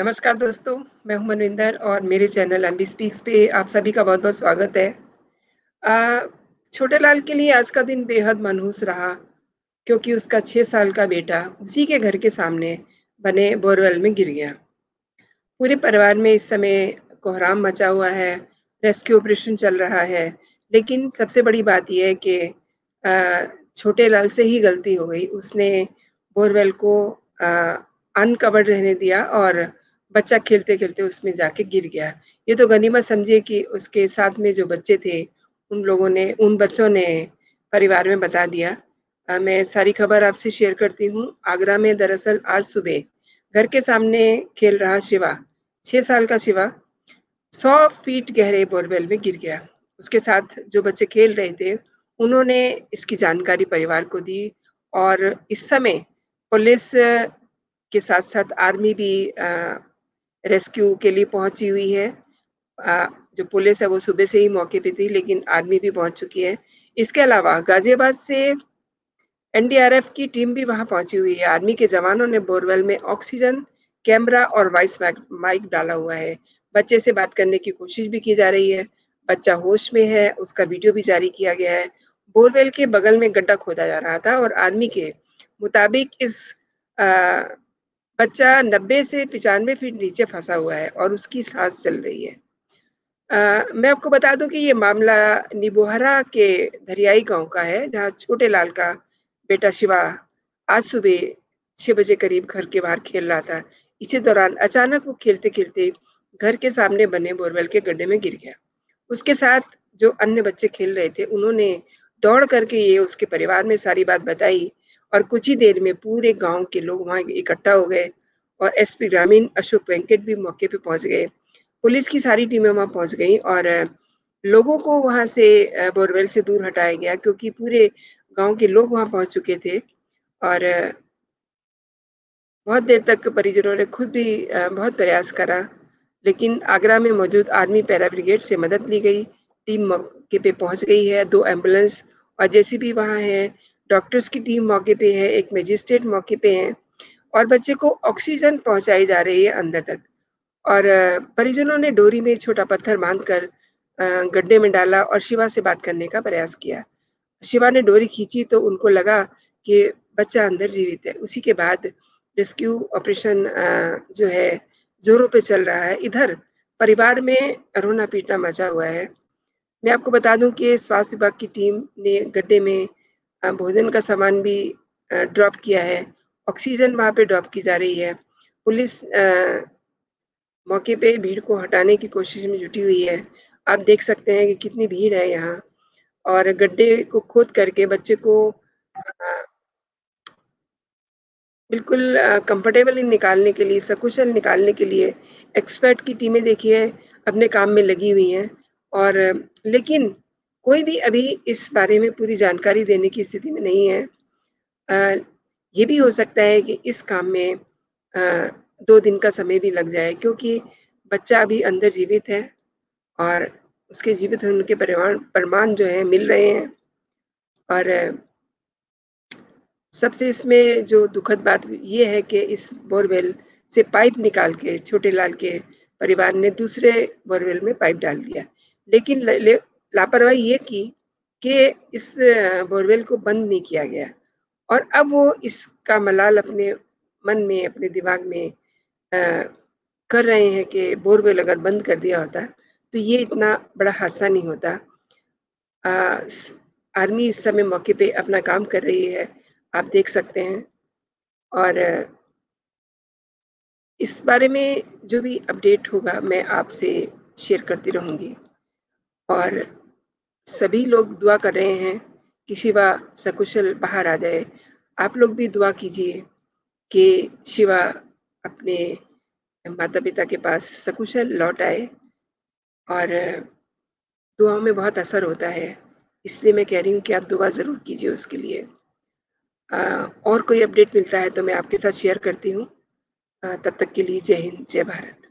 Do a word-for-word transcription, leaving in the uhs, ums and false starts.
नमस्कार दोस्तों, मैं हूं मनविंदर और मेरे चैनल एम बी स्पीक्स पे आप सभी का बहुत बहुत स्वागत है। छोटे लाल के लिए आज का दिन बेहद मनहूस रहा क्योंकि उसका छः साल का बेटा उसी के घर के सामने बने बोरवेल में गिर गया। पूरे परिवार में इस समय कोहराम मचा हुआ है, रेस्क्यू ऑपरेशन चल रहा है, लेकिन सबसे बड़ी बात यह है कि छोटे लाल से ही गलती हो गई। उसने बोरवेल को अनकवर्ड रहने दिया और बच्चा खेलते खेलते उसमें जाके गिर गया। ये तो गनीमत समझिए कि उसके साथ में जो बच्चे थे उन लोगों ने उन बच्चों ने परिवार में बता दिया। आ, मैं सारी खबर आपसे शेयर करती हूँ। आगरा में दरअसल आज सुबह घर के सामने खेल रहा शिवा, छः साल का शिवा सौ फीट गहरे बोरवेल में गिर गया। उसके साथ जो बच्चे खेल रहे थे उन्होंने इसकी जानकारी परिवार को दी और इस समय पुलिस के साथ साथ आर्मी भी आ, रेस्क्यू के लिए पहुंची हुई है। जो पुलिस है वो सुबह से ही मौके पे थी, लेकिन आर्मी भी पहुंच चुकी है। इसके अलावा गाजियाबाद से एन डी आर एफ की टीम भी वहां पहुंची हुई है। आर्मी के जवानों ने बोरवेल में ऑक्सीजन, कैमरा और वॉइस माइक डाला हुआ है। बच्चे से बात करने की कोशिश भी की जा रही है। बच्चा होश में है, उसका वीडियो भी जारी किया गया है। बोरवेल के बगल में गड्ढा खोदा जा रहा था और आर्मी के मुताबिक इस आ, बच्चा नब्बे से पचानवे फीट नीचे फंसा हुआ है और उसकी सांस चल रही है। आ, मैं आपको बता दूं कि ये मामला निबोहरा के धरियाई गांव का है, जहां छोटे लाल का बेटा शिवा आज सुबह छः बजे करीब घर के बाहर खेल रहा था। इसी दौरान अचानक वो खेलते खेलते घर के सामने बने बोरवेल के गड्ढे में गिर गया। उसके साथ जो अन्य बच्चे खेल रहे थे उन्होंने दौड़ करके ये उसके परिवार में सारी बात बताई और कुछ ही देर में पूरे गांव के लोग वहां इकट्ठा हो गए और एस पी ग्रामीण अशोक वेंकट भी मौके पे पहुंच गए। पुलिस की सारी टीमें वहां पहुंच गई और लोगों को वहां से बोरवेल से दूर हटाया गया क्योंकि पूरे गांव के लोग वहां पहुंच चुके थे। और बहुत देर तक परिजनों ने खुद भी बहुत प्रयास करा, लेकिन आगरा में मौजूद आर्मी पैरा ब्रिगेड से मदद ली गई। टीम मौके पे पहुंच गई है, दो एम्बुलेंस और जे सी बी वहाँ है, डॉक्टर्स की टीम मौके पे है, एक मजिस्ट्रेट मौके पे है और बच्चे को ऑक्सीजन पहुंचाई जा रही है अंदर तक। और परिजनों ने डोरी में छोटा पत्थर बांधकर गड्ढे में डाला और शिवा से बात करने का प्रयास किया। शिवा ने डोरी खींची तो उनको लगा कि बच्चा अंदर जीवित है। उसी के बाद रेस्क्यू ऑपरेशन जो है जोरों पे चल रहा है। इधर परिवार में रोना पीटना मचा हुआ है। मैं आपको बता दूं कि स्वास्थ्य विभाग की टीम ने गड्ढे में भोजन का सामान भी ड्रॉप किया है, ऑक्सीजन वहाँ पे ड्रॉप की जा रही है। पुलिस आ, मौके पे भीड़ को हटाने की कोशिश में जुटी हुई है। आप देख सकते हैं कि कितनी भीड़ है यहाँ। और गड्ढे को खोद करके बच्चे को आ, बिल्कुल कंफर्टेबली निकालने के लिए, सकुशल निकालने के लिए एक्सपर्ट की टीमें देखिए अपने काम में लगी हुई हैं। और लेकिन कोई भी अभी इस बारे में पूरी जानकारी देने की स्थिति में नहीं है। आ, ये भी हो सकता है कि इस काम में आ, दो दिन का समय भी लग जाए क्योंकि बच्चा अभी अंदर जीवित है और उसके जीवित होने के प्रमाण प्रमाण जो है मिल रहे हैं। और सबसे इसमें जो दुखद बात ये है कि इस बोरवेल से पाइप निकाल के छोटे लाल के परिवार ने दूसरे बोरवेल में पाइप डाल दिया, लेकिन ले, ले, लापरवाही ये की कि इस बोरवेल को बंद नहीं किया गया। और अब वो इसका मलाल अपने मन में, अपने दिमाग में आ, कर रहे हैं कि बोरवेल अगर बंद कर दिया होता तो ये इतना बड़ा हादसा नहीं होता। आ, आर्मी इस समय मौके पे अपना काम कर रही है, आप देख सकते हैं। और इस बारे में जो भी अपडेट होगा मैं आपसे शेयर करती रहूँगी। और सभी लोग दुआ कर रहे हैं कि शिवा सकुशल बाहर आ जाए। आप लोग भी दुआ कीजिए कि शिवा अपने माता पिता के पास सकुशल लौट आए। और दुआओं में बहुत असर होता है, इसलिए मैं कह रही हूँ कि आप दुआ ज़रूर कीजिए उसके लिए। आ, और कोई अपडेट मिलता है तो मैं आपके साथ शेयर करती हूँ। तब तक के लिए जय हिंद, जय भारत।